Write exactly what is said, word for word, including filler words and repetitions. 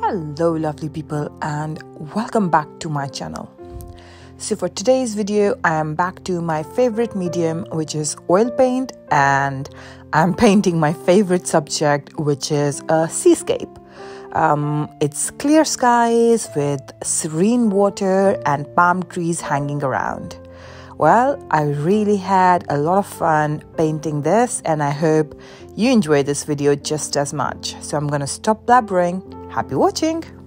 Hello lovely people, and welcome back to my channel. So for today's video I am back to my favorite medium, which is oil paint, and I'm painting my favorite subject, which is a seascape. Um, it's clear skies with serene water and palm trees hanging around. Well, I really had a lot of fun painting this, and I hope you enjoy this video just as much. So I'm gonna stop blabbering. Happy watching!